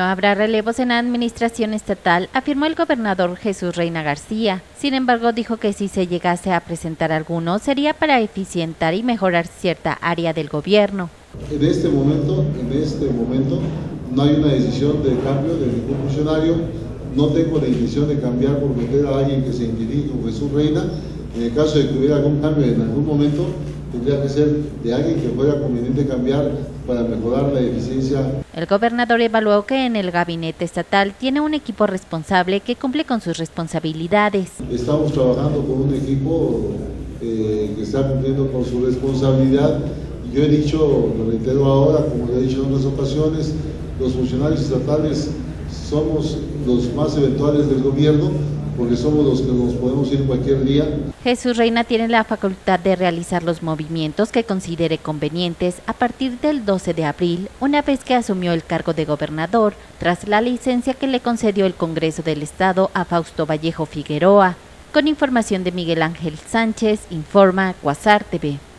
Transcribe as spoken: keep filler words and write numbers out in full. no habrá relevos en la administración estatal, afirmó el gobernador Jesús Reyna García. Sin embargo, dijo que si se llegase a presentar alguno, sería para eficientar y mejorar cierta área del gobierno. En este momento, en este momento, no hay una decisión de cambio de ningún funcionario. No tengo la intención de cambiar por meter a alguien que se identifique con Jesús Reyna. En el caso de que hubiera algún cambio en algún momento, tendría que ser de alguien que fuera conveniente cambiar para mejorar la eficiencia. El gobernador evaluó que en el gabinete estatal tiene un equipo responsable que cumple con sus responsabilidades. Estamos trabajando con un equipo eh, que está cumpliendo con su responsabilidad. Yo he dicho, lo reitero ahora, como lo he dicho en otras ocasiones, los funcionarios estatales somos los más eventuales del gobierno, porque somos los que nos podemos ir cualquier día. Jesús Reyna tiene la facultad de realizar los movimientos que considere convenientes a partir del doce de abril, una vez que asumió el cargo de gobernador, tras la licencia que le concedió el Congreso del Estado a Fausto Vallejo Figueroa. Con información de Miguel Ángel Sánchez, informa Cuasar T V.